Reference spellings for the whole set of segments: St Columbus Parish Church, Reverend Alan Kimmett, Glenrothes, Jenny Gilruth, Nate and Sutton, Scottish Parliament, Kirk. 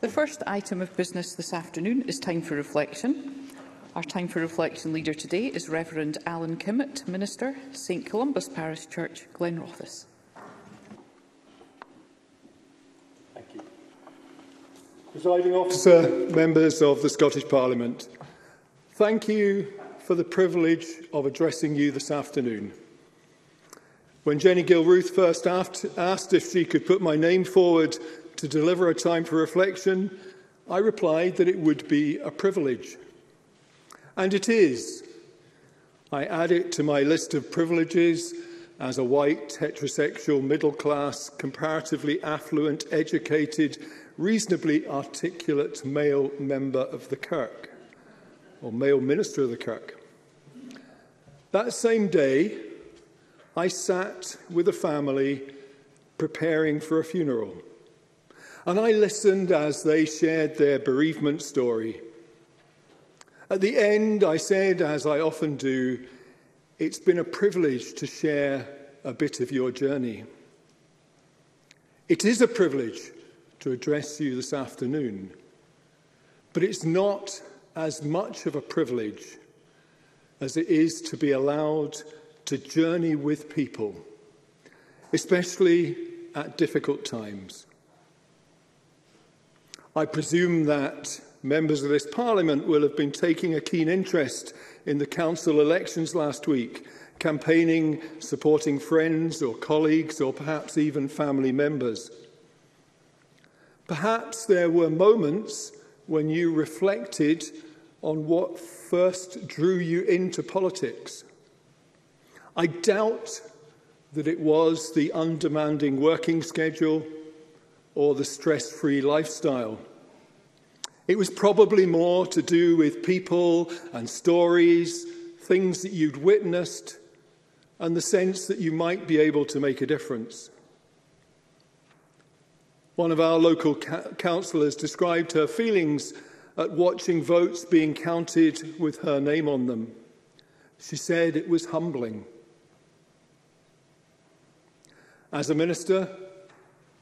The first item of business this afternoon is time for reflection. Our time for reflection leader today is Reverend Alan Kimmett, Minister, St Columbus Parish Church, Glenrothes. Thank you. Presiding Officer, members of the Scottish Parliament, thank you for the privilege of addressing you this afternoon. When Jenny Gilruth first asked if she could put my name forward to deliver a time for reflection, I replied that it would be a privilege. And it is. I add it to my list of privileges as a white, heterosexual, middle-class, comparatively affluent, educated, reasonably articulate male member of the Kirk, or male minister of the Kirk. That same day, I sat with a family preparing for a funeral. And I listened as they shared their bereavement story. At the end, I said, as I often do, it's been a privilege to share a bit of your journey. It is a privilege to address you this afternoon, but it's not as much of a privilege as it is to be allowed to journey with people, especially at difficult times. I presume that members of this Parliament will have been taking a keen interest in the council elections last week, campaigning, supporting friends or colleagues or perhaps even family members. Perhaps there were moments when you reflected on what first drew you into politics. I doubt that it was the undemanding working schedule or the stress-free lifestyle. It was probably more to do with people and stories, things that you'd witnessed, and the sense that you might be able to make a difference. One of our local councillors described her feelings at watching votes being counted with her name on them. She said it was humbling. As a minister,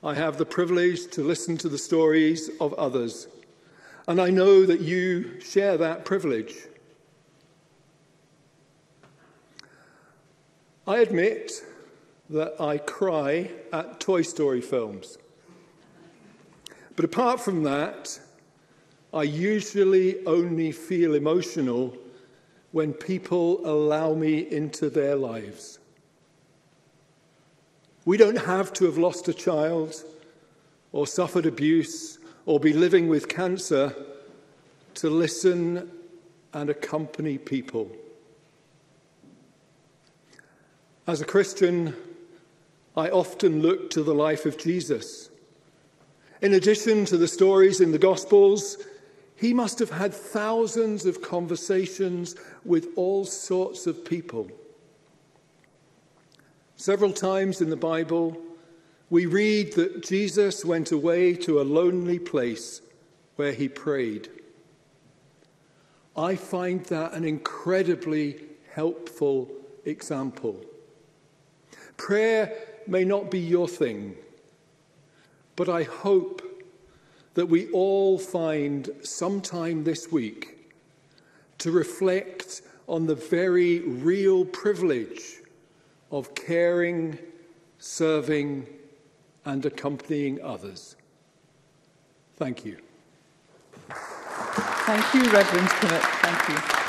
I have the privilege to listen to the stories of others. And I know that you share that privilege. I admit that I cry at Toy Story films. But apart from that, I usually only feel emotional when people allow me into their lives. We don't have to have lost a child or suffered abuse or be living with cancer to listen and accompany people. As a Christian, I often look to the life of Jesus. In addition to the stories in the Gospels, he must have had thousands of conversations with all sorts of people. Several times in the Bible, we read that Jesus went away to a lonely place where he prayed. I find that an incredibly helpful example. Prayer may not be your thing, but I hope that we all find sometime this week to reflect on the very real privilege of caring, serving, and accompanying others. Thank you. Thank you, Reverend Kimmett. Thank you.